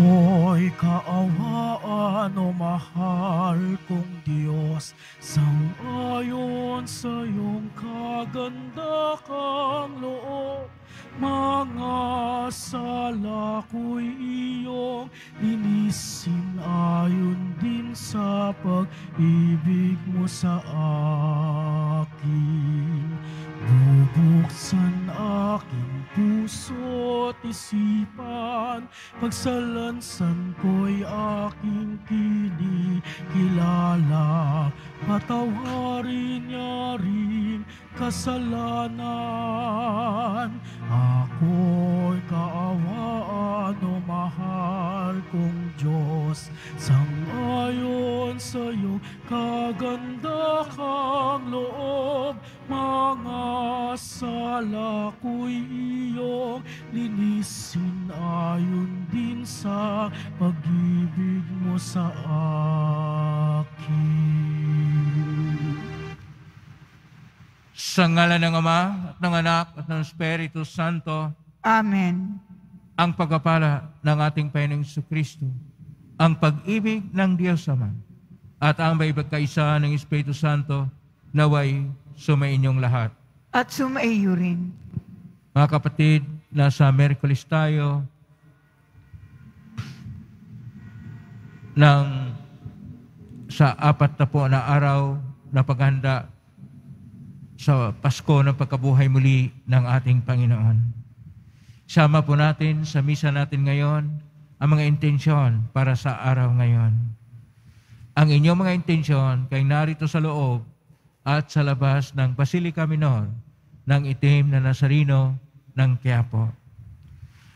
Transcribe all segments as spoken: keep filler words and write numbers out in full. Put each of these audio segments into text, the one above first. Ako'y kaawaan o mahal kong Diyos, sang-ayon sa iyong kagandahang loob. Mga sala ko'y iyong linisin ayon din sa pag-ibig mo sa akin. Bubuksan aking puso't isipan, pagsalansan ko'y aking kinikilala. Patawarin niya rin kasalanan. Ako'y kaawaan o mahal kong Diyos, sang-ayon sa iyong kagandahang loob. Mga sala ko'y iyong linisin ayon din sa pag-ibig mo sa akin. Sa ngalan ng Ama, at ng Anak, at ng Espiritu Santo. Amen. Ang pagpapala ng ating Panginoong Jesucristo, ang pag-ibig ng Diyos Ama, at ang may pagkaisa ng Espiritu Santo, naway sumainyong lahat. At sumaiyo rin. Mga kapatid, nasa Miyerkules tayo ng sa apat na po na araw na paghanda sa Pasko ng pagkabuhay muli ng ating Panginoon. Sama po natin sa misa natin ngayon ang mga intensyon para sa araw ngayon. Ang inyong mga intensyon kay narito sa loob at sa labas ng Basilica Minor ng itim na Nazareno ng Quiapo.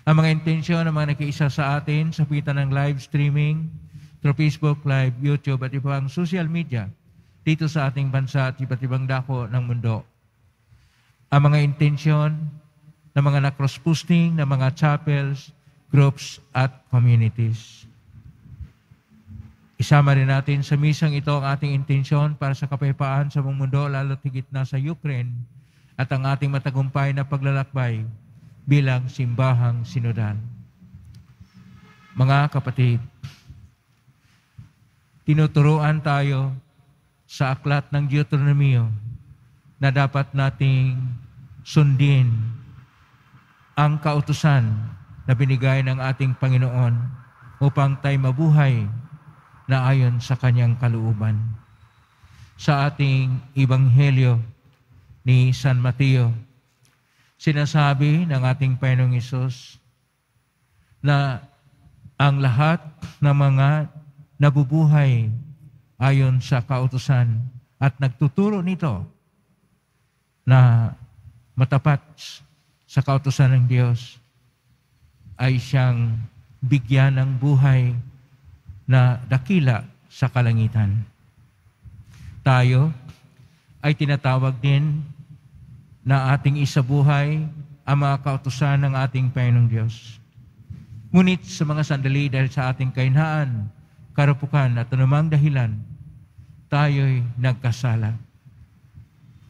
Ang mga intensyon ng mga nakiisa sa atin sa pitan ng live streaming through Facebook Live, YouTube at ibang social media dito sa ating bansa at iba't ibang dako ng mundo. Ang mga intensyon ng mga na-cross-posting ng mga chapels, groups at communities. Isama rin natin sa misang ito ang ating intensyon para sa kapayapaan sa buong mundo, lalo't higit na sa Ukraine, at ang ating matagumpay na paglalakbay bilang simbahang sinudan. Mga kapatid, tinuturuan tayo sa aklat ng Deuteronomio na dapat nating sundin ang kautusan na binigay ng ating Panginoon upang tayo mabuhay na ayon sa kanyang kalooban. Sa ating Ebanghelyo ni San Mateo, sinasabi ng ating Panginoong Hesus na ang lahat ng mga nabubuhay ayon sa kautusan at nagtuturo nito na matapat sa kautusan ng Diyos ay siyang bigyan ng buhay na dakila sa kalangitan. Tayo ay tinatawag din na ating isabuhay ang mga kautusan ng ating Panginoong Diyos. Ngunit sa mga sandali dahil sa ating kahinaan, karupukan at anumang dahilan, tayo'y nagkasala.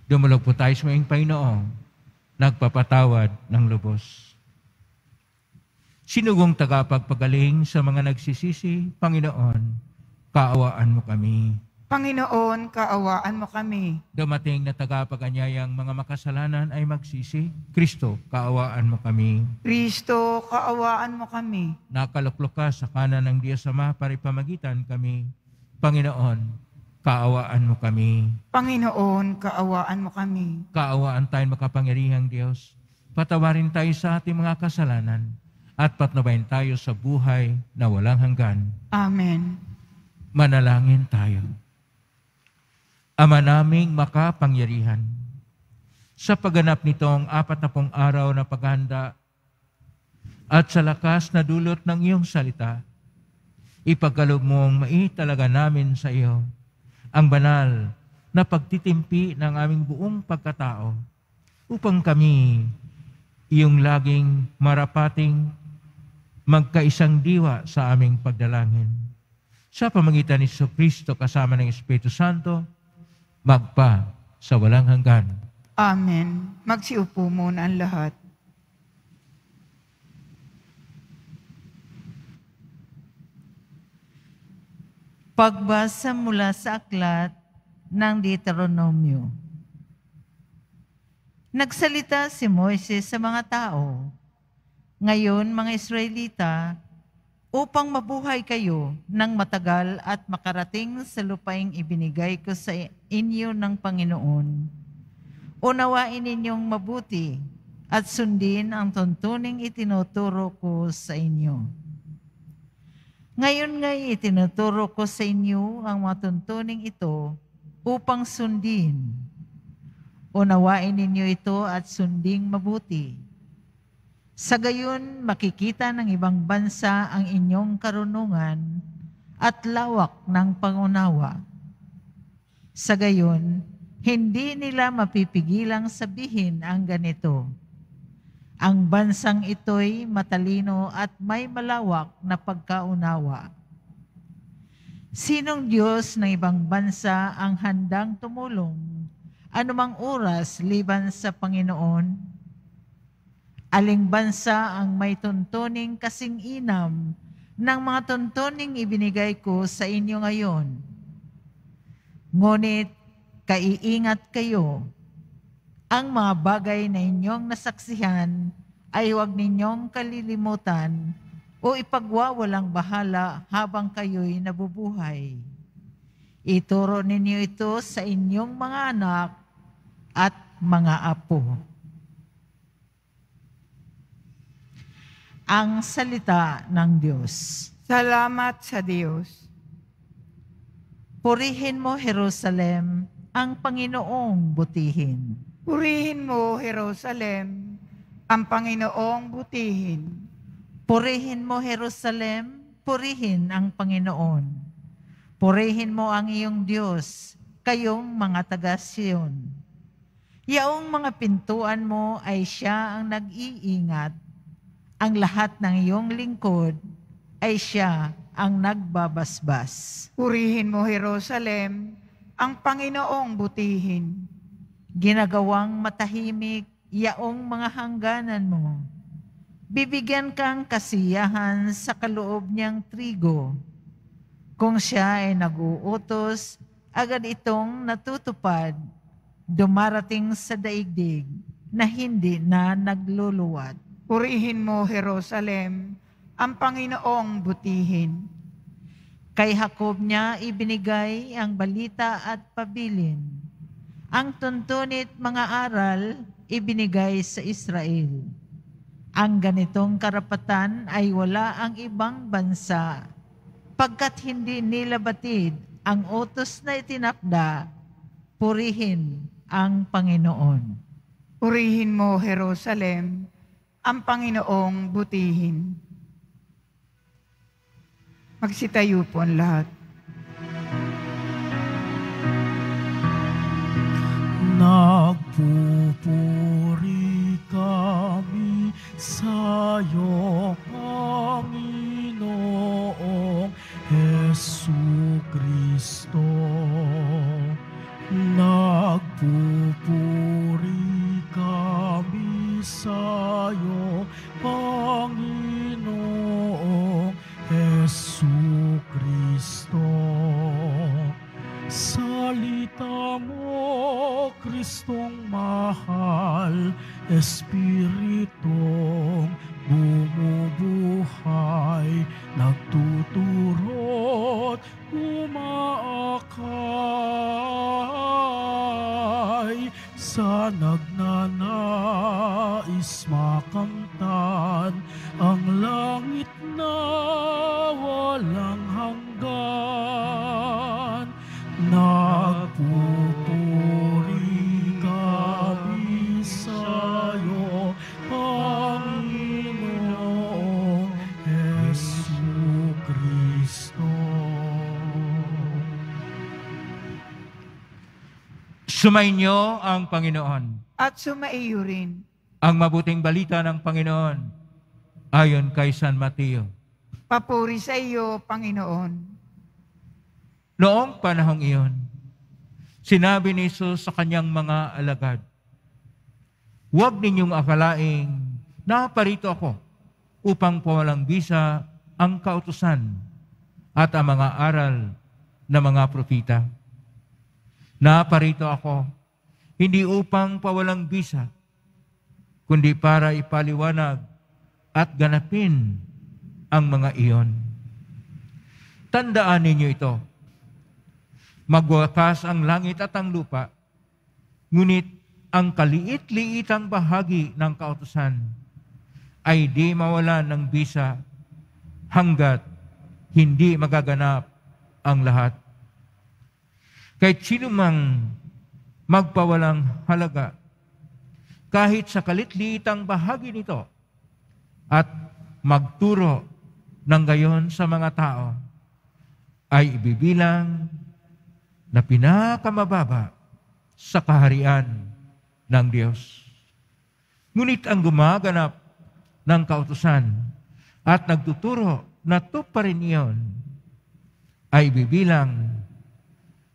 Dumulog po tayo sa iyong Panginoon, nagpapatawad ng lubos. Sinugong tagapagpagaling sa mga nagsisisi, Panginoon, kaawaan mo kami. Panginoon, kaawaan mo kami. Dumating na tagapaganyayang mga makasalanan ay magsisi, Kristo, kaawaan mo kami. Kristo, kaawaan mo kami. Nakaluklok ka sa kanan ng Diyos Ama para ipamagitan kami, Panginoon, kaawaan mo kami. Panginoon, kaawaan mo kami. Kaawaan tayong makapangyarihang Diyos. Patawarin tayo sa ating mga kasalanan at patnubayan tayo sa buhay na walang hanggan. Amen. Manalangin tayo. Ama naming makapangyarihan, sa pagganap nitong apat na pong araw na paghahanda at sa lakas na dulot ng iyong salita, ipagkaloob mong maitalaga namin sa iyo ang banal na pagtitimpi ng aming buong pagkatao upang kami iyong laging marapating magkaisang diwa sa aming pagdalangin. Sa pamamagitan ni Jesucristo kasama ng Espiritu Santo, magpa sa walang hanggan. Amen. Magsiupo muna ang lahat. Pagbasa mula sa aklat ng Deuteronomio. Nagsalita si Moises sa mga tao, ngayon mga Israelita, upang mabuhay kayo ng matagal at makarating sa lupaing ibinigay ko sa inyo ng Panginoon. Unawain ninyong mabuti at sundin ang tuntuning itinuturo ko sa inyo. Ngayon nga'y itinuturo ko sa inyo ang mga tuntuning ito upang sundin. Unawain ninyo ito at sunding mabuti. Sa gayon, makikita ng ibang bansa ang inyong karunungan at lawak ng pangunawa. Sa gayon, hindi nila mapipigilang sabihin ang ganito. Ang bansang ito'y matalino at may malawak na pagkaunawa. Sinong Diyos ng ibang bansa ang handang tumulong anumang oras liban sa Panginoon? Aling bansa ang may tuntuning kasing inam ng mga tuntuning ibinigay ko sa inyo ngayon? Ngunit, kaiingat kayo. Ang mga bagay na inyong nasaksihan ay huwag ninyong kalilimutan o ipagwawalang bahala habang kayo'y nabubuhay. Ituro ninyo ito sa inyong mga anak at mga apo. Ang salita ng Diyos. Salamat sa Diyos. Purihin mo, Jerusalem, ang Panginoong butihin. Purihin mo, Jerusalem, ang Panginoong butihin. Purihin mo, Jerusalem, purihin ang Panginoon. Purihin mo ang iyong Diyos, kayong mga taga-Siyon. Yaong mga pintuan mo ay siya ang nag-iingat. Ang lahat ng iyong lingkod ay siya ang nagbabasbas. Purihin mo, Jerusalem, ang Panginoong butihin. Ginagawang matahimik yaong mga hangganan mo. Bibigyan kang kasiyahan sa kaloob niyang trigo. Kung siya ay naguutos, agad itong natutupad, dumarating sa daigdig na hindi na nagluluwat. Purihin mo, Jerusalem, ang Panginoong butihin. Kay Jacob niya ibinigay ang balita at pabilin. Ang tuntunit mga aral ibinigay sa Israel. Ang ganitong karapatan ay wala ang ibang bansa, pagkat hindi nila batid ang utos na itinakda. Purihin ang Panginoon. Purihin mo, Jerusalem, ang Panginoong butihin. Magsitayo po ang lahat. Nagpupuri kami sa'yo, Panginoong Hesu Kristo. Nagpupuri kami sa'yo, Panginoong Hesu Kristo. Salita mo, Kristong mahal, Espiritong bumubuhay, nagtuturot, umaakay sa nagnanais makamtan ang langit na walang hanggan. Nagpupuri kami sa'yo, Panginoong Hesu Kristo. Sumainyo ang Panginoon. At sumaiyo rin. Ang mabuting balita ng Panginoon ayon kay San Mateo. Papuri sa iyo, Panginoon. Noong panahong iyon, sinabi ni Jesus sa kanyang mga alagad, huwag ninyong akalaing naparito ako upang pawalang bisa ang kautusan at ang mga aral na mga propita. Naparito ako, hindi upang pawalang bisa, kundi para ipaliwanag at ganapin ang mga iyon. Tandaan ninyo ito. Magwakas ang langit at ang lupa, ngunit ang kaliit-liitang bahagi ng kautusan ay di mawalan ng bisa hanggat hindi magaganap ang lahat. Kahit sino mang magpawalang halaga, kahit sa kalit-liitang bahagi nito, at magturo ng gayon sa mga tao, ay ibibilang na pinakamababa sa kaharian ng Diyos. Ngunit ang gumaganap ng kautusan at nagtuturo na tuparin iyon, ay bibilang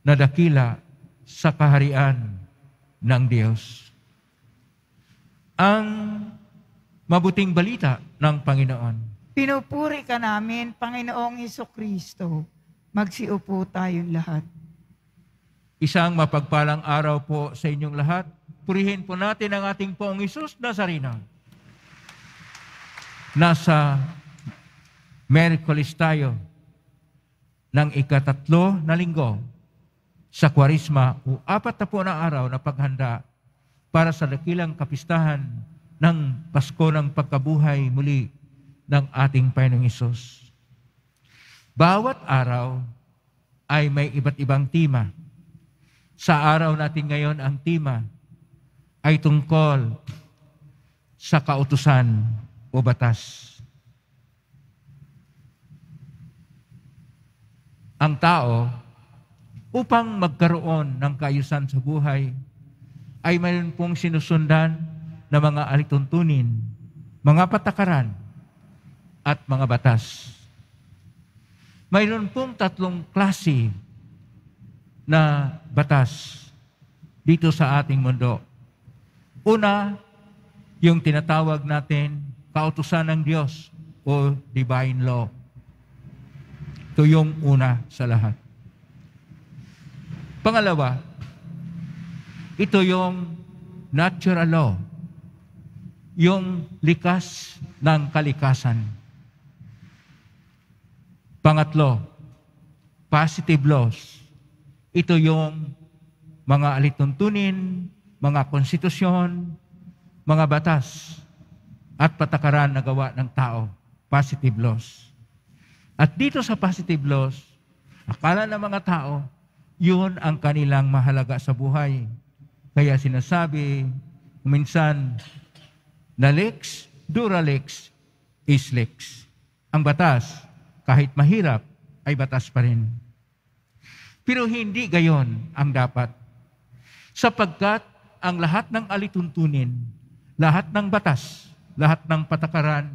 na dakila sa kaharian ng Diyos. Ang mabuting balita ng Panginoon. Pinupuri ka namin, Panginoong Hesukristo. Magsiupo tayong lahat. Isang mapagpalang araw po sa inyong lahat. Purihin po natin ang ating Poong Hesus Nazareno. Nasa Miyerkules tayo ng ikatatlo na linggo sa Kwaresma o apat na po na araw na paghanda para sa dakilang kapistahan ng Pasko ng Pagkabuhay muli ng ating Panginoong Hesus. Bawat araw ay may iba't ibang tema. Sa araw natin ngayon, ang tema ay tungkol sa kautusan o batas. Ang tao, upang magkaroon ng kaayusan sa buhay, ay mayroon pong sinusundan na mga alituntunin, mga patakaran, at mga batas. Mayroon pong tatlong klase na batas dito sa ating mundo. Una, yung tinatawag natin kautusan ng Diyos o divine law. Ito yung una sa lahat. Pangalawa, ito yung natural law, yung likas ng kalikasan. Pangatlo, positive laws. Ito yung mga alituntunin, mga konstitusyon, mga batas, at patakaran na gawa ng tao. Positive laws. At dito sa positive laws, akala ng mga tao, yun ang kanilang mahalaga sa buhay. Kaya sinasabi, minsan, na lex dura lex is lex. Ang batas, kahit mahirap, ay batas pa rin. Pero hindi gayon ang dapat. Sapagkat ang lahat ng alituntunin, lahat ng batas, lahat ng patakaran,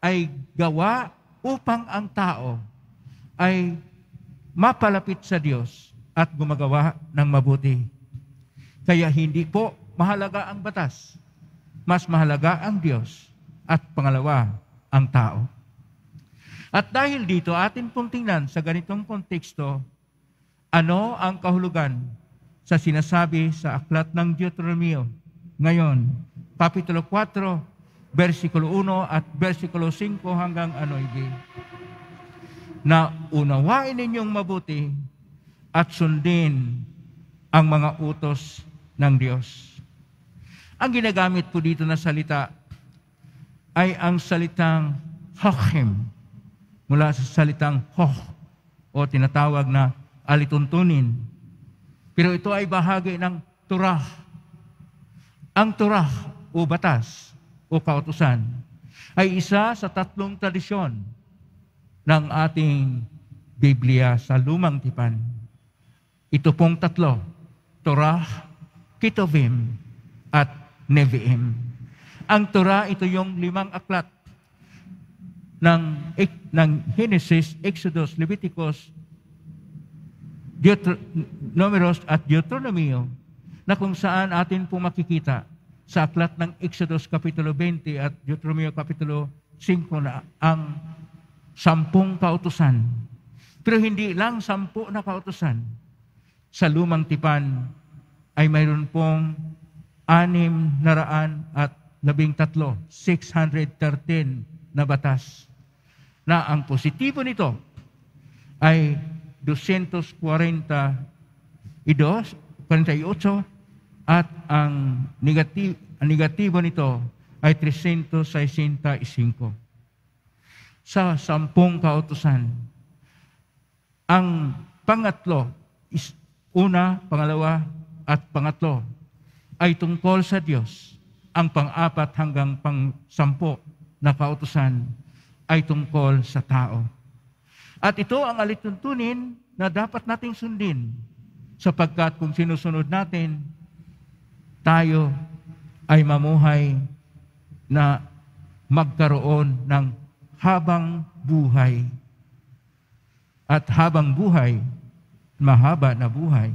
ay gawa upang ang tao ay mapalapit sa Diyos at gumagawa ng mabuti. Kaya hindi po mahalaga ang batas, mas mahalaga ang Diyos at pangalawa ang tao. At dahil dito, atin pong tingnan sa ganitong konteksto, ano ang kahulugan sa sinasabi sa aklat ng Deuteronomio ngayon, Kapitulo four, versikulo one at versikulo five hanggang six. Na unawain ninyong mabuti at sundin ang mga utos ng Diyos. Ang ginagamit po dito na salita ay ang salitang hokim, mula sa salitang hoh o tinatawag na alituntunin. Pero ito ay bahagi ng turah. Ang turah o batas o kautusan ay isa sa tatlong tradisyon ng ating Biblia sa Lumang Tipan. Ito pong tatlo, Torah, Ketuvim, at Nevi'im. Ang Torah, ito yung limang aklat ng, ng Genesis, Exodus, Leviticus, Deuter- Numeros, at Deuteronomio, na kung saan atin pong makikita sa aklat ng Exodus Kapitulo twenty at Deuteronomio Kapitulo five na ang sampung kautusan. Pero hindi lang sampu na kautusan. Sa Lumang Tipan ay mayroon pong anim na raan at labing tatlo, six hundred thirteen na batas. Na ang positibo nito ay two hundred forty-two, forty-eight at ang negatibo, ang negatibo nito ay three hundred sixty-five. Sa sampung kautusan, ang pangatlo, is una, pangalawa, at pangatlo, ay tungkol sa Diyos. Ang pang-apat hanggang pang-sampo na kautusan ay tungkol sa tao. At ito ang alituntunin na dapat nating sundin, sapagkat kung sinusunod natin, tayo ay mamuhay na magkaroon ng habang buhay. At habang buhay, mahaba na buhay.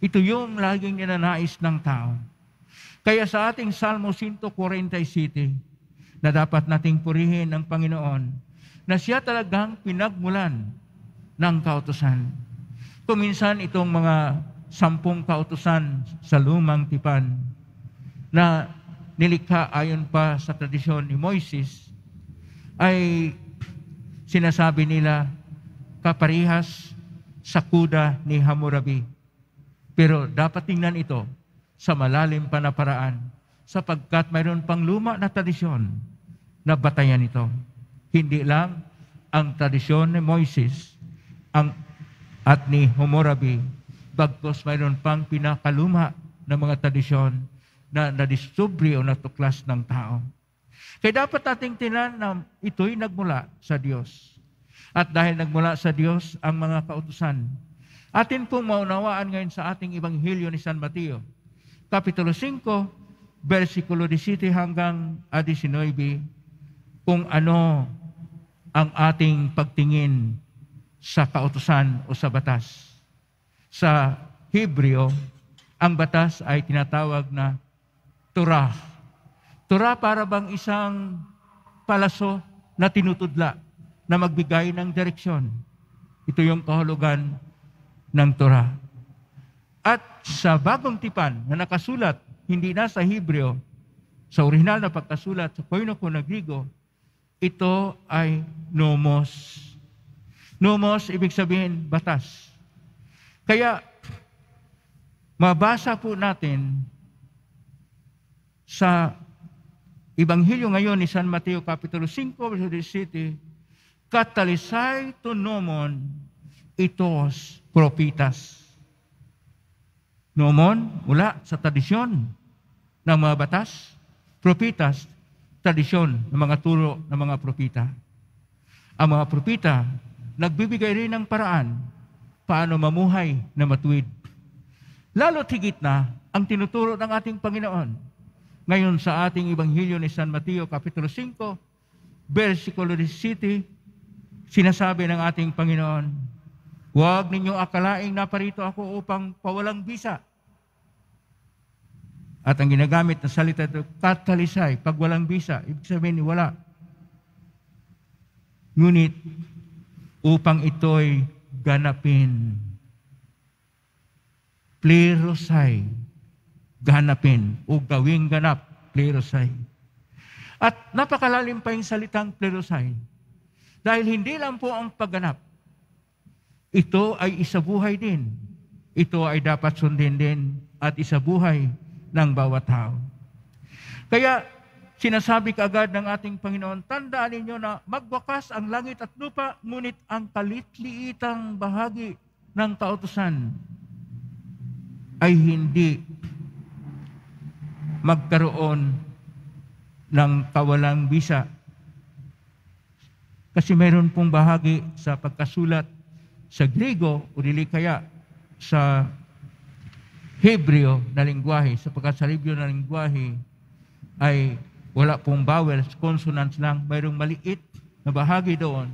Ito yung laging ninanais ng tao. Kaya sa ating Salmo one forty-seven, na dapat nating purihin ng Panginoon, na siya talagang pinagmulan ng kautusan. Kuminsan itong mga sampung kautusan sa Lumang Tipan na nilikha ayon pa sa tradisyon ni Moises, ay sinasabi nila kaparihas sa kuda ni Hammurabi. Pero dapat tingnan ito sa malalim pa na paraan, sapagkat mayroon pang luma na tradisyon na batayan ito. Hindi lang ang tradisyon ni Moises ang, at ni Hammurabi, bagkos mayroon pang pinakaluma na mga tradisyon na nadisubri o natuklas ng tao. Kaya dapat nating tinan na ito'y nagmula sa Diyos. At dahil nagmula sa Diyos ang mga kautusan, atin pong maunawaan ngayon sa ating Ebanghelyo ni San Mateo, Kapitulo five, versikulo seventeen hanggang nineteen, kung ano ang ating pagtingin sa kautusan o sa batas. Sa Hebreo, ang batas ay tinatawag na Torah. Torah para bang isang palaso na tinutudla na magbigay ng direksyon. Ito yung kahulugan ng Torah. At sa Bagong Tipan na nakasulat, hindi na sa Hebreo, sa orihinal na pagkasulat, sa Koinoko na Grigo, ito ay nomos. Nomos, ibig sabihin, batas. Kaya, mabasa po natin sa Ebanghelyo ngayon ni San Mateo, Kapitulo five, verse seventeen, katalisay to nomon itos propitas. Nomon, mula sa tradisyon ng mga batas. Propitas, tradisyon ng mga turo ng mga propita. Ang mga propita, nagbibigay rin ng paraan paano mamuhay na matuwid. Lalo't higit na ang tinuturo ng ating Panginoon. Ngayon sa ating Ebanghelyo ni San Mateo, Kapitulo five, versikulo seventeen, sinasabi ng ating Panginoon, huwag ninyong akalaing naparito ako upang pawalang bisa. At ang ginagamit na salita ito, katalisay, pag walang bisa, ibig sabihin wala. Ngunit, upang ito'y ganapin. Plerosay, ganapin, o gawing ganap, plerosay. At napakalalim pa yung salitang plerosay. Dahil hindi lang po ang pagganap, ito ay isabuhay din. Ito ay dapat sundin din at isabuhay ng bawat tao. Kaya sinasabi kaagad ng ating Panginoon, tandaan ninyo na magwakas ang langit at lupa, ngunit ang kalit-liitang bahagi ng kautusan ay hindi magkaroon ng kawalang bisa. Kasi mayroon pong bahagi sa pagkasulat sa Grigo o dili kaya sa Hebreo na lingwahe, sapagkat sa Hebreo na lingwahe ay wala pong vowels, consonants lang, mayroong maliit na bahagi doon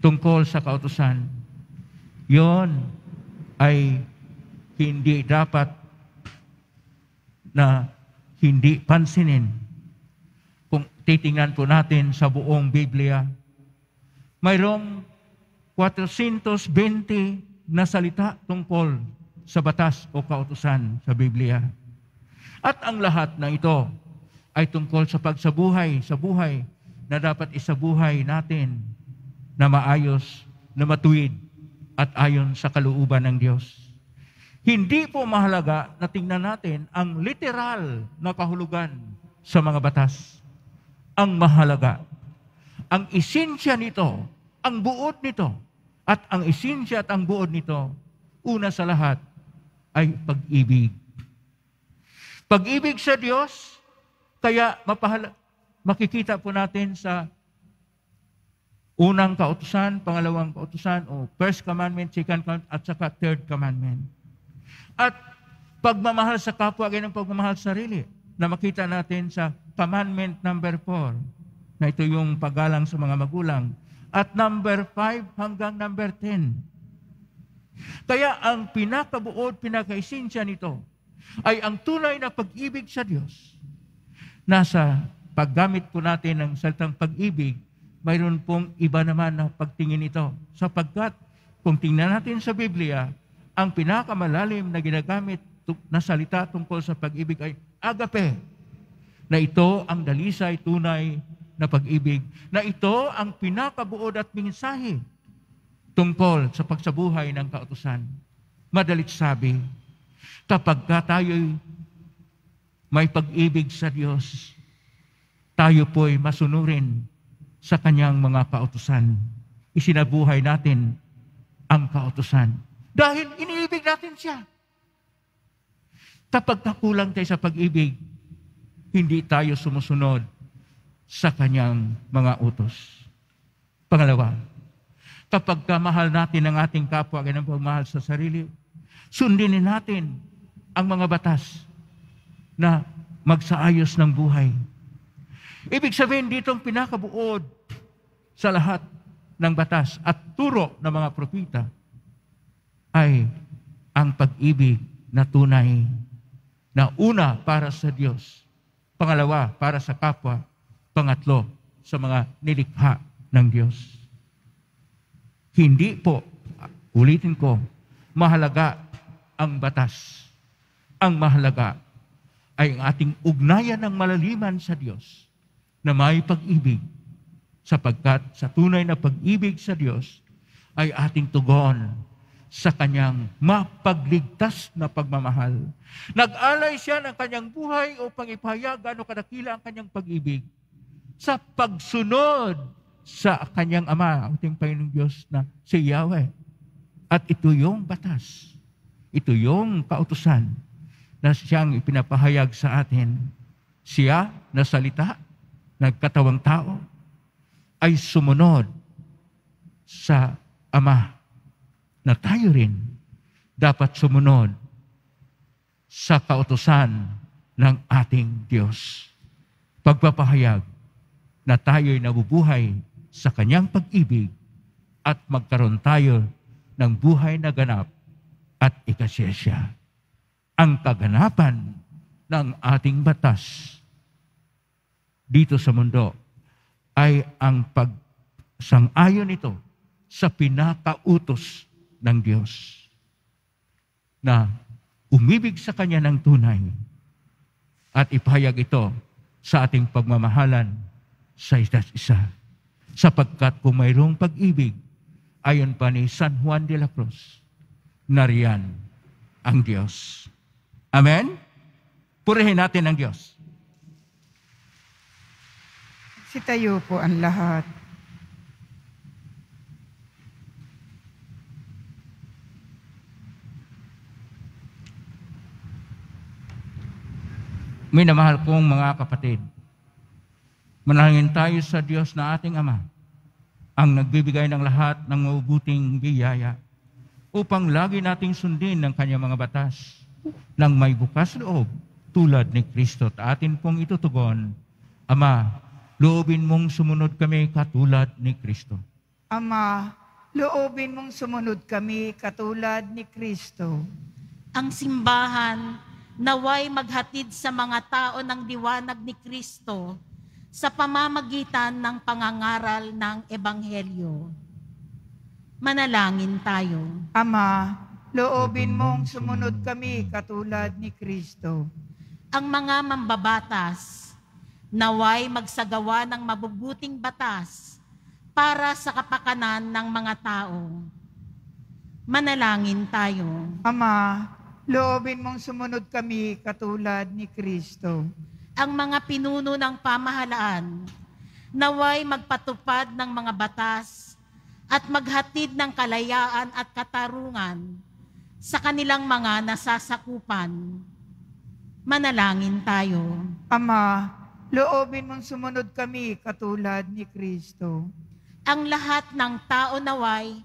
tungkol sa kautusan. Yon ay hindi dapat na hindi pansinin. Kung titingnan po natin sa buong Biblia, mayroong four twenty na salita tungkol sa batas o kautusan sa Biblia. At ang lahat ng ito ay tungkol sa pagsabuhay, sa buhay na dapat isabuhay natin na maayos, na matuwid at ayon sa kalooban ng Diyos. Hindi po mahalaga na tingnan natin ang literal na kahulugan sa mga batas. Ang mahalaga, ang esensya nito, ang buod nito, at ang esensya at ang buod nito, una sa lahat, ay pag-ibig. Pag-ibig sa Diyos, kaya mapahala, makikita po natin sa unang kautusan, pangalawang kautusan, o first commandment, second commandment, at saka third commandment. At pagmamahal sa kapwa, ganyan ang pagmamahal sa sarili, na makita natin sa commandment number four, na ito yung paggalang sa mga magulang, at number five hanggang number ten. Kaya ang pinakabuod, pinakaesensya nito, ay ang tunay na pag-ibig sa Diyos. Nasa paggamit po natin ng salitang pag-ibig, mayroon pong iba naman na pagtingin ito. Sapagkat kung tingnan natin sa Biblia, ang pinakamalalim na ginagamit na salita tungkol sa pag-ibig ay agape, na ito ang dalisay tunay na pag-ibig, na ito ang pinakabuod at mensahe tungkol sa pagsabuhay ng kautusan. Madalit sabi, kapag ka tayo'y may pag-ibig sa Diyos, tayo po'y masunurin sa Kanyang mga kautusan. Isinabuhay natin ang kautusan. Dahil iniibig natin siya. Kapag nakulang tayo sa pag-ibig, hindi tayo sumusunod sa Kanyang mga utos. Pangalawa, kapag mahal natin ang ating kapwa, ganyan ang pagmahal sa sarili, sundin natin ang mga batas na magsaayos ng buhay. Ibig sabihin, dito ang pinakabuod sa lahat ng batas at turo ng mga propeta ay ang pag-ibig na tunay, na una para sa Diyos, pangalawa para sa kapwa, pangatlo sa mga nilikha ng Diyos. Hindi po, ulitin ko, mahalaga ang batas. Ang mahalaga ay ang ating ugnayan ng malaliman sa Diyos na may pag-ibig, sapagkat sa tunay na pag-ibig sa Diyos ay ating tugon sa Kanyang mapagligtas na pagmamahal. Nag-alay siya ng Kanyang buhay o pangipahayag gaano kadakila ang Kanyang pag-ibig sa pagsunod sa Kanyang Ama, ang ating Panginoong Diyos na si Yahweh. At ito yung batas. Ito yung kautusan na siyang ipinapahayag sa atin. Siya na salita, nagkatawang tao, ay sumunod sa Ama, na tayo rin dapat sumunod sa kautusan ng ating Diyos. Pagpapahayag na tayo'y nabubuhay sa Kanyang pag-ibig at magkaroon tayo ng buhay na ganap at ikasiyasya. Ang kaganapan ng ating batas dito sa mundo ay ang pagsang-ayon nito sa pinakautos ng Diyos na umibig sa Kanya ng tunay at ipahayag ito sa ating pagmamahalan sa isa't isa. Sapagkat kung mayroong pag-ibig, ayon pa ni San Juan de la Cruz, nariyan ang Diyos. Amen? Purihin natin ang Diyos. Sitayo po ang lahat. Minamahal kong mga kapatid, manalangin tayo sa Diyos na ating Ama, ang nagbibigay ng lahat ng mabuting biyaya, upang lagi nating sundin ng Kanyang mga batas nang may bukas loob tulad ni Kristo. At atin pong itutugon, Ama, loobin mong sumunod kami katulad ni Kristo. Ama, loobin mong sumunod kami katulad ni Kristo. Ang simbahan naway maghatid sa mga tao ng diwanag ni Kristo sa pamamagitan ng pangangaral ng Ebanghelyo. Manalangin tayo. Ama, loobin mong sumunod kami katulad ni Kristo. Ang mga mambabatas, naway magsagawa ng mabubuting batas para sa kapakanan ng mga tao. Manalangin tayo. Ama, loobin mong sumunod kami katulad ni Kristo. Ang mga pinuno ng pamahalaan, naway magpatupad ng mga batas at maghatid ng kalayaan at katarungan sa kanilang mga nasasakupan. Manalangin tayo. Ama, loobin mong sumunod kami katulad ni Kristo. Ang lahat ng tao naway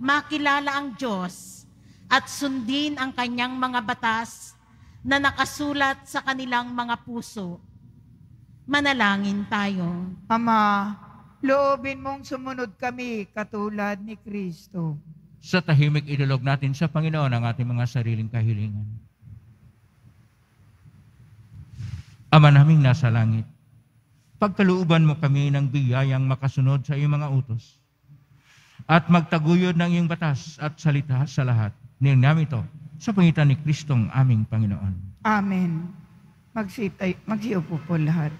makilala ang Diyos at sundin ang kanyang mga batas na nakasulat sa kanilang mga puso. Manalangin tayo. Ama, loobin mong sumunod kami katulad ni Kristo. Sa tahimik idulog natin sa Panginoon ang ating mga sariling kahilingan. Ama naming nasa langit, pagkalooban mo kami ng biyayang makasunod sa iyong mga utos at magtaguyod ng iyong batas at salita sa lahat. Niyang namin ito sa pangitan ni Kristong aming Panginoon. Amen. Magsitay, magsiupo po lahat.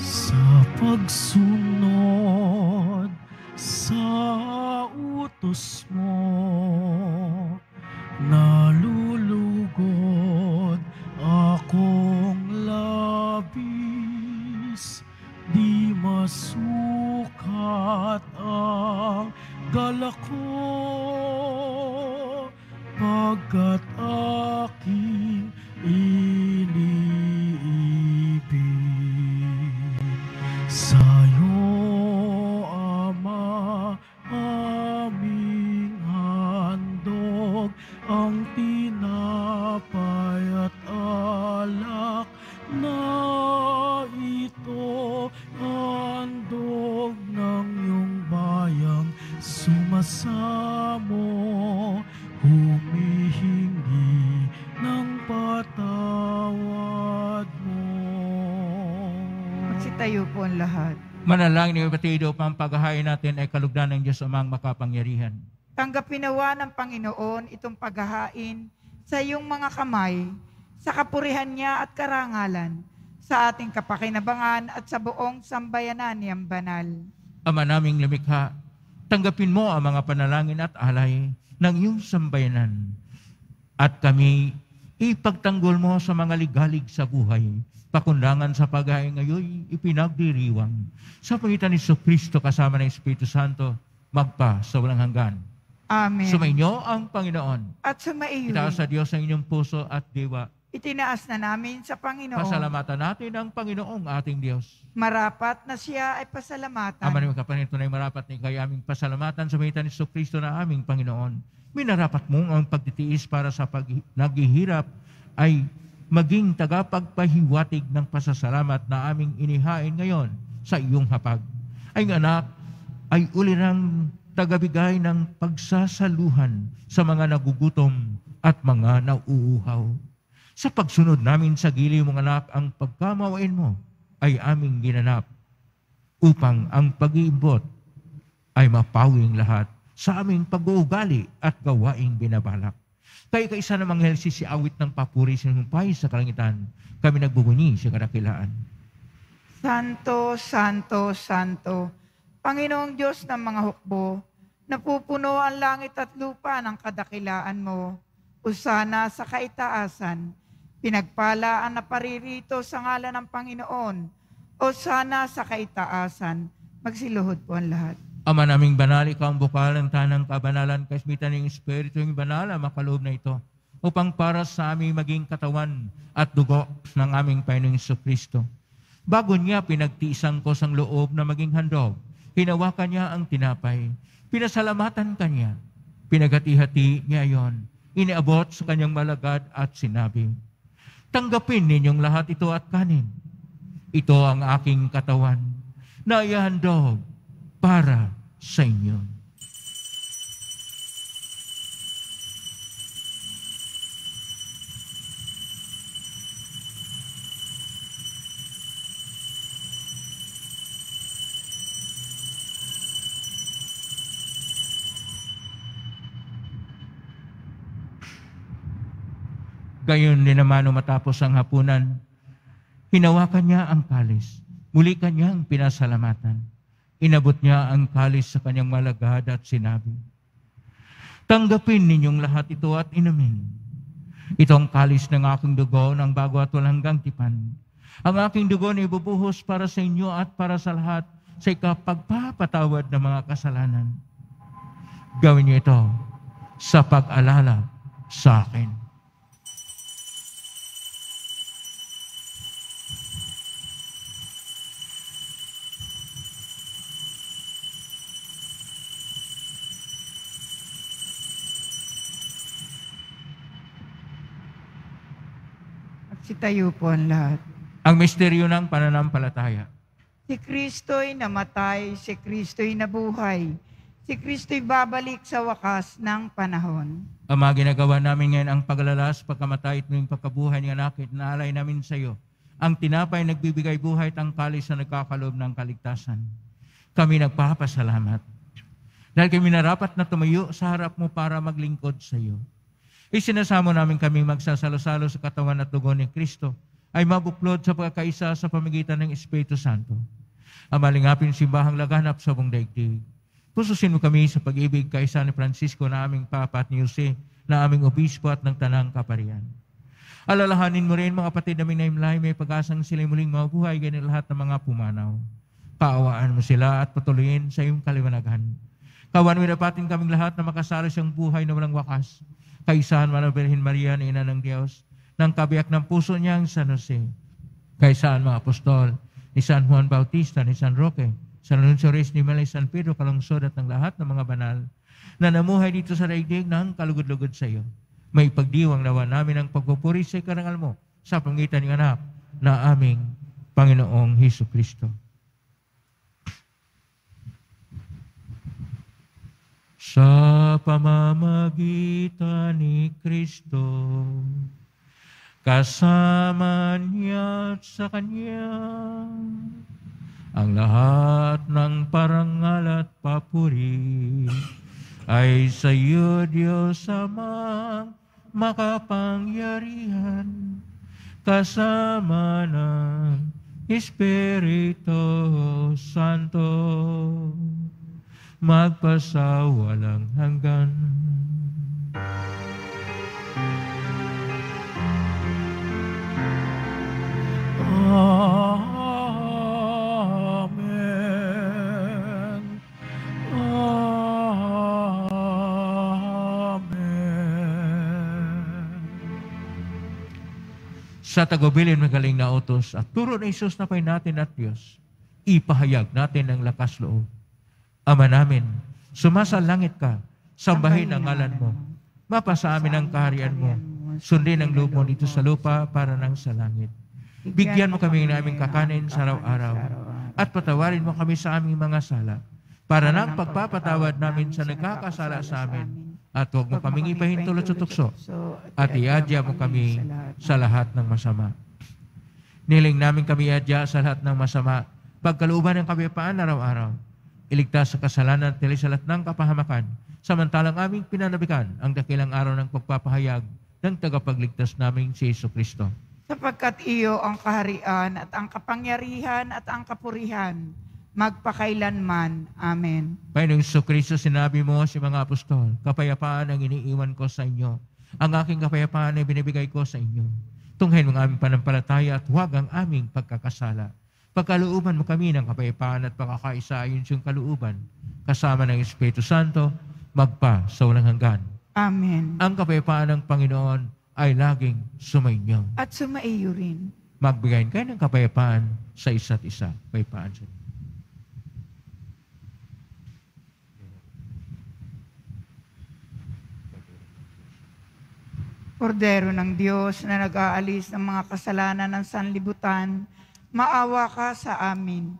Sa pagsunod sa utos mo, nalulugod akong labis, di masukat ang galak ko. Pagkat aking iniibig sa'yo, Ama, aming handog ang tinapay at alak na ito, handog ng iyong bayang sumasamo, humihingi ng patawad mo. Magsitayo po ang lahat. Manalangin niyo patido pang paghahain natin ay kalugdan ng Diyos Amang makapangyarihan. Tanggapin nawa ng Panginoon itong paghahain sa iyong mga kamay, sa kapurihan niya at karangalan, sa ating kapakinabangan at sa buong sambayanan niyang banal. Ama naming lumikha, tanggapin mo ang mga panalangin at alay ng iyong sambayanan at kami ipagtanggol mo sa mga ligalig sa buhay, pakundangan sa paghahain ngayon, ipinagdiriwang sa pangitan ni Jesucristo kasama ng Espiritu Santo, magpa sa walang hanggan. Amen. Sumainyo ang Panginoon. At sumaiyo. Itaas sa Diyos ang inyong puso at diwa. Itinaas na namin sa Panginoon. Pasalamatan natin ang Panginoong ating Diyos. Marapat na siya ay pasalamatan. Ama namin kapanito na marapat na kayo aming pasalamatan sa mahita ni Jesucristo na aming Panginoon. Minarapat mong ang pagtitiis para sa pag naghihirap ay maging tagapagpahiwatig ng pasasalamat na aming inihain ngayon sa iyong hapag. Ay anak, ay ulirang tagabigay ng pagsasaluhan sa mga nagugutom at mga nauuhaw. Sa pagsunod namin sa giliw mong anak, ang pagkamawain mo ay aming ginanap upang ang pag-iimbot ay mapawing lahat sa aming pag-uugali at gawaing binabalak. Kaya kaisa namang helsi si awit ng papuri sinumpay sa kalangitan, kami nagbubunyi sa kadakilaan. Santo, Santo, Santo, Panginoong Diyos ng mga hukbo, napupuno ang langit at lupa ng kadakilaan mo. Usana sa kaitaasan, pinagpala ang naparirito sa ngalan ng Panginoon. O sana sa kaitaasan, magsiluhod po ang lahat. Ama naming banal, ikaw ang bukal ng tanang kabanalan, kasmitan ng Espiritu ng banala, makaloob na ito, upang para sa aming maging katawan at dugo ng aming Panginoong Jesucristo. Bago niya pinagtiisang ko sang loob na maging handog, hinawakan niya ang tinapay, pinasalamatan kanya, pinaghati-hati niya yon, iniabot sa kanyang malagad at sinabi, tanggapin ninyong lahat ito at kanin. Ito ang aking katawan na ihandog para sa inyo. Gayon din naman, matapos ang hapunan, hinawakan niya ang kalis. Muli kanyang pinasalamatan. Inabot niya ang kalis sa kanyang malagad at sinabi, "Tanggapin ninyong lahat ito at inumin. Ito ang kalis ng aking dugo ng bago at walang hanggan. Ang aking dugo na ibubuhos para sa inyo at para sa lahat sa ikapagpapatawad ng mga kasalanan. Gawin niyo ito sa pag-alala sa akin." Tayo po ang lahat. Ang misteryo ng pananampalataya. Si Kristo'y namatay, si Kristo'y nabuhay, si Kristo'y babalik sa wakas ng panahon. Ama, ginagawa namin ngayon ang paglalas, pagkamatay at ng pagkabuhay ng anak, inaalay namin sa iyo ang tinapay nagbibigay buhay at ang kalis na nagkakalob ng kaligtasan. Kami nagpapasalamat dahil kami narapat na tumayo sa harap mo para maglingkod sa iyo. Isinasamo namin kaming magsasalo-salo sa katawan at dugo ni Kristo ay mabuklod sa pagkakaisa sa pamamagitan ng Espiritu Santo. Amalingapin simbahang laganap sa buong daigdig. Pususin mo kami sa pag-ibig kaisa ni Francisco na aming Papa at ni Jose na aming Obispo at ng Tanang Kaparian. Alalahanin mo rin mga kapatid namin na himlay, may pag-asang sila'y muling mabuhay ganyan lahat ng mga pumanaw. Paawaan mo sila at patuloyin sa iyong kaliwanagan. Kawanwi napatin kaming lahat na makasalo siyang buhay na walang wakas. Kaisahan man ang Birhen Maria na Ina ng Diyos, ng kabiyak ng puso niyang San Jose. Kaisahan mga apostol ni San Juan Bautista, ni San Roque, San Alonso Reyes, ni Malay, San Pedro, Kalungsod at ng lahat ng mga banal na namuhay dito sa daigdig ng kalugod-lugod sa iyo. May pagdiwang nawa namin ang pagpupuri sa karangal mo sa pangitan ng anak na aming Panginoong Hesukristo. Sa pamamagitan ni Kristo, kasama niya at sa Kanya, ang lahat ng parangal at papuri ay sa iyo, Diyos Ama, makapangyarihan, kasama ng Espiritu Santo, magpasawalang hanggan. Amen. Amen. Sa tagubilin magaling na utos at turo ng Isus na pay natin at Diyos, ipahayag natin ang lakas loob. Ama namin, sumasa langit ka, sambahin ang ngalan mo, mapasa amin ang kaharian mo, sundin ang loob mo dito sa lupa para nang sa langit. Bigyan mo kami ng aming kakanin sa araw-araw, at patawarin mo kami sa aming mga sala, para nang pagpapatawad namin sa nagkakasala sa amin, at huwag mo kaming ipahintulot sa tukso, at iadya mo kami sa lahat ng masama. Niling namin kami iadya sa lahat ng masama, pagkalooban ng kapayapaan araw-araw, iligtas sa kasalanan at tilisalat ng kapahamakan, samantalang aming pinanabikan ang dakilang araw ng pagpapahayag ng tagapagligtas naming si Hesukristo. Sapagkat iyo ang kaharian at ang kapangyarihan at ang kapurihan, magpakailanman. Amen. Panginoong Hesukristo, sinabi mo sa mga apostol, "Kapayapaan ang iniiwan ko sa inyo. Ang aking kapayapaan ay binibigay ko sa inyo. Tunghayin mo ang aming panampalataya at huwag ang aming pagkakasala. Pagkalooban mo kami ng kapayapaan at pagkakaisa ayon sa iyong kalooban, kasama ng Espiritu Santo, magpa sa walang hanggan." Amen. Ang kapayapaan ng Panginoon ay laging sumainyo. At sumaiyo rin. Magbigayin kayo ng kapayapaan sa isa't isa. Kapayapaan sa inyo. Kordero ng Diyos na nag-aalis ng mga kasalanan ng sanlibutan, maawa ka sa amin.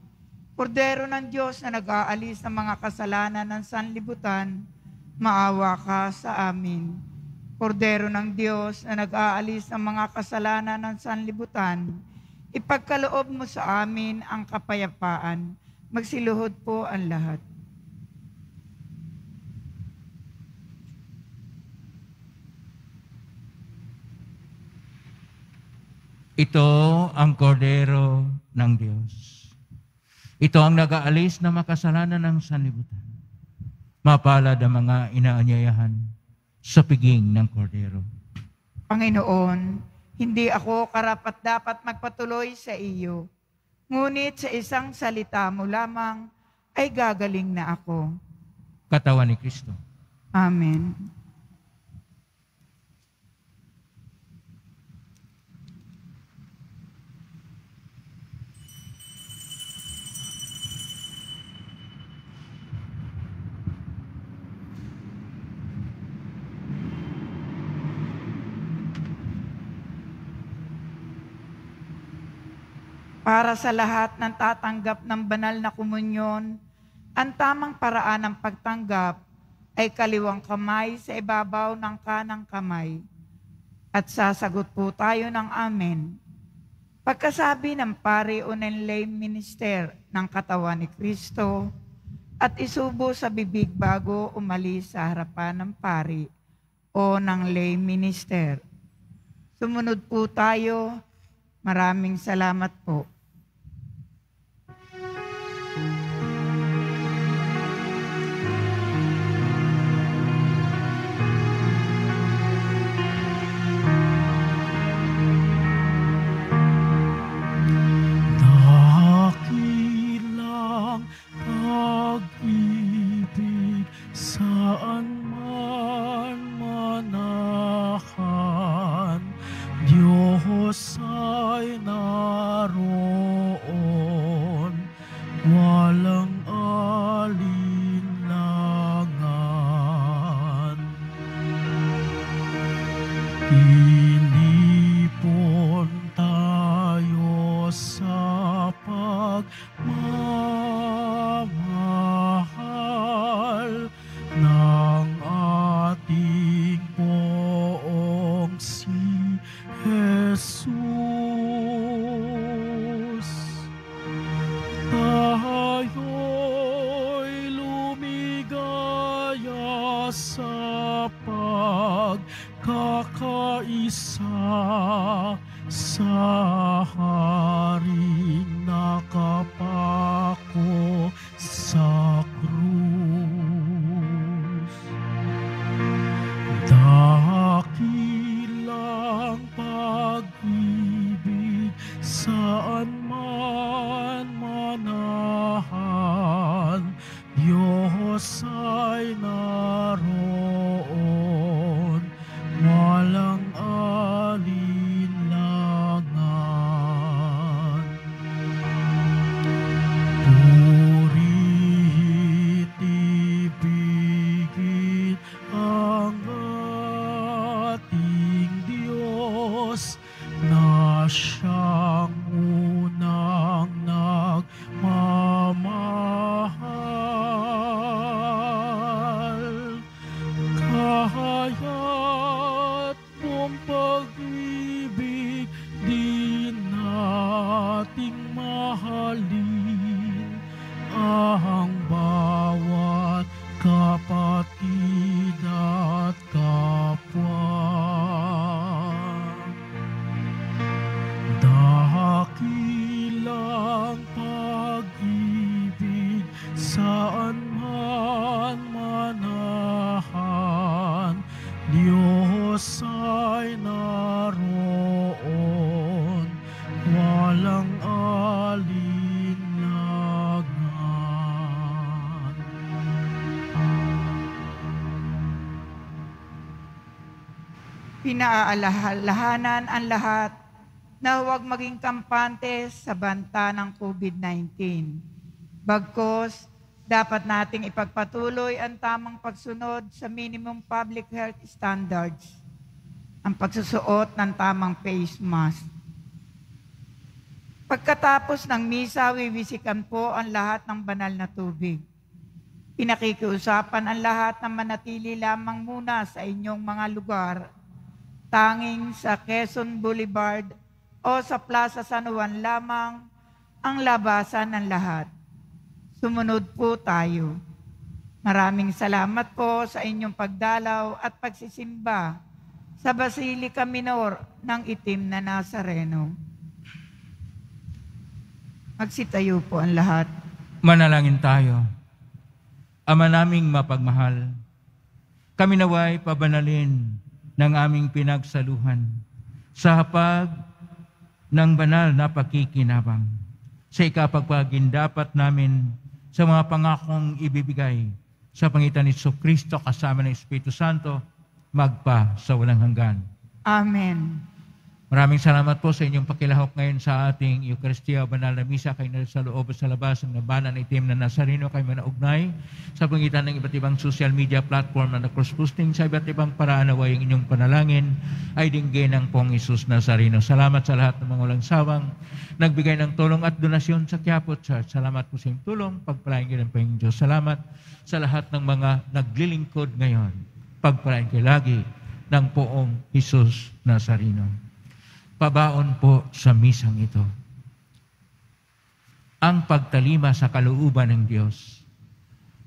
Kordero ng Diyos na nag-aalis ng mga kasalanan ng sanlibutan, maawa ka sa amin. Kordero ng Diyos na nag-aalis ng mga kasalanan ng sanlibutan, ipagkaloob mo sa amin ang kapayapaan. Magsiluhod po ang lahat. Ito ang kordero ng Diyos. Ito ang nag-aalis na makasalanan ng sanlibutan. Mapalad ang mga inaanyayahan sa piging ng kordero. Panginoon, hindi ako karapat-dapat magpatuloy sa iyo, ngunit sa isang salita mo lamang ay gagaling na ako. Katawan ni Kristo. Amen. Para sa lahat ng tatanggap ng banal na komunyon, ang tamang paraan ng pagtanggap ay kaliwang kamay sa ibabaw ng kanang kamay. At sasagot po tayo ng amen. Pagkasabi ng pari o ng lay minister ng katawan ni Kristo at isubo sa bibig bago umalis sa harapan ng pari o ng lay minister. Sumunod po tayo. Maraming salamat po. Dakilang pag-ibig saan man manahan, Diyos ay naroon, walang alinlangan. Inipon tayo sa pagmamahal ng ating poong si Jesus, tayo'y lumigaya sa pagkakaisa sa haring nakapako sa krus. Dakilang pag-ibig saan man manahan, Diyos ay naroon, walang alinlangan. Purihin, ibigin ang ating Diyos na siyang unang nagmamahal. Kaya't mong pag-ibig din nating mahalin ang bawat kapatid at kapwa. Dakilang pag-ibig saan man manahan, Diyos ay naroon, walang alinlangan. Pinaaalalahanan ang lahat na huwag maging kampante sa banta ng COVID nineteen. Bagkus, dapat nating ipagpatuloy ang tamang pagsunod sa minimum public health standards, ang pagsusuot ng tamang face mask. Pagkatapos ng misa, wiwisikan po ang lahat ng banal na tubig. Pinakikiusapan ang lahat na manatili lamang muna sa inyong mga lugar, tanging sa Quezon Boulevard o sa Plaza San Juan lamang ang labasan ng lahat. Sumunod po tayo. Maraming salamat po sa inyong pagdalaw at pagsisimba sa Basilica Minor ng Itim na Nazareno. Magsitayo po ang lahat. Manalangin tayo. Ama naming mapagmahal, kami naway pabanalin ng aming pinagsaluhan sa hapag ng banal na pakikinabang sa ikapagpagin dapat namin sa mga pangakong ibibigay sa pangitan ni Jesucristo kasama ng Espiritu Santo magpa sa walang hanggan. Amen. Maraming salamat po sa inyong pakilahok ngayon sa ating Eucharistia o Banal na Misa kayo na sa loob at sa labas ng labanan ng itim na Nazareno kayo manaugnay sa pangitan ng iba't ibang social media platform na cross-posting sa iba't ibang paraan naway ang inyong panalangin ay dinggin ng Pong Isus Nazareno. Salamat sa lahat ng mga walang sawang nagbigay ng tulong at donasyon sa Quiapo Church. Salamat po sa inyong tulong. Pagpalain kayo ng Panginoon Diyos. Salamat sa lahat ng mga naglilingkod ngayon. Pagpalain kayo lagi ng Poong Isus Nazareno. Pabaon po sa misang ito. Ang pagtalima sa kalooban ng Diyos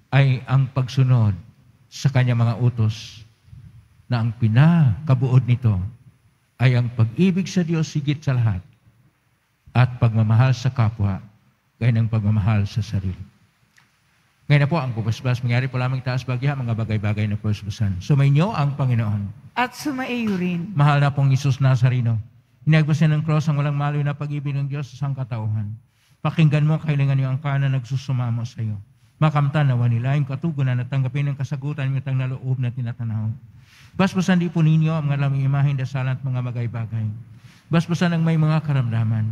ay ang pagsunod sa kanyang mga utos na ang pinakabuod nito ay ang pag-ibig sa Diyos higit sa lahat at pagmamahal sa kapwa gaya ng pagmamahal sa sarili. Ngayon na po ang pupusbas. Mangyari po lamang taas bagya mga bagay-bagay na pupusbasan. Sumainyo ang Panginoon. At sumaiyo rin. Mahal na Pong Isus Nazareno. Inagbasin ng cross ang walang maloy na pag-ibig ng Diyos sa sangkatauhan. Pakinggan mo kailangan niyo ang kanan nagsusumamo sa iyo. Makamtan nawa nila ang katugunan at tanggapin ang kasagutan ng itang naloob na tinatanaw. Basbasan di po ninyo ang mga lamang imahin, dasalan at mga bagay-bagay. Basbasan ang may mga karamdaman.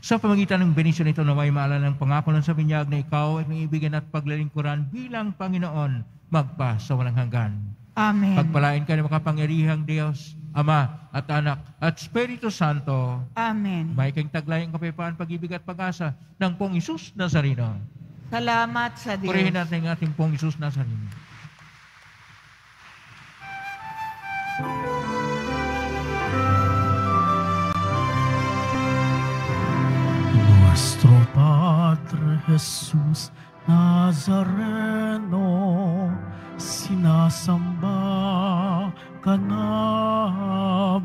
Sa pamagitan ng benisyon ito, naway maalala ng pangako ng sa binyag na ikaw ay naibigan at paglalingkuran bilang Panginoon magpa sa walang hanggan. Amen. Pagpalain ka ng makapangyarihang Diyos, Ama at Anak at Espiritu Santo. Amen. May kang taglay ang kapayapaan, pag-ibig at pag-asa ng Pong Isus Nazareno. Salamat sa Diyos. Purihin natin ang ating Pong Isus Nazareno. Nuestro Padre Jesus Nazareno, sinasamba ka namin,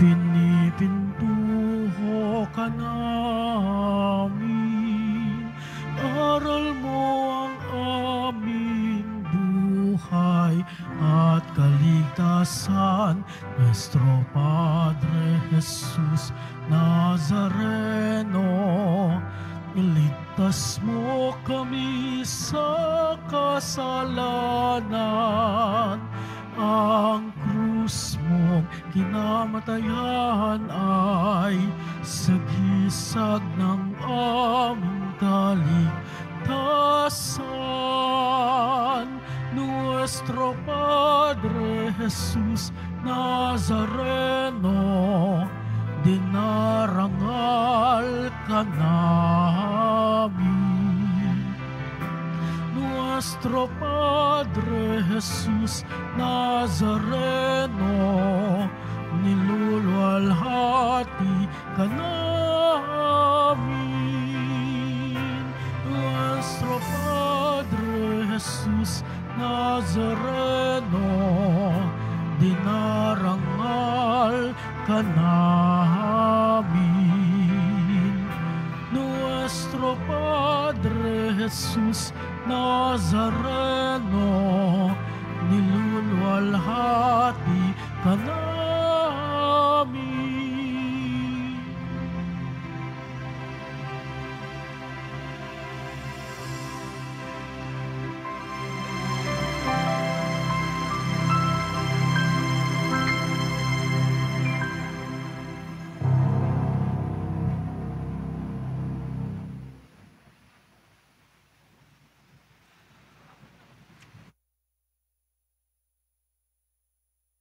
pinipintuho ka namin, aral mo ang aming buhay at kaligtasan. Nuestro Padre Jesus Nazareno, iligtas mo kami sa kasalanan. Ang krus mong kinamatayan ay sagisag ng aming kaligtasan. Nuestro Padre Jesus Nazareno, dinarangal ka namin. Nuestro Padre Jesus Nazareno, niluluwalhati ka namin. Nuestro Padre Jesus Nazareno, dinarangal ka namin. Nuestro Padre Jesus Nazareno,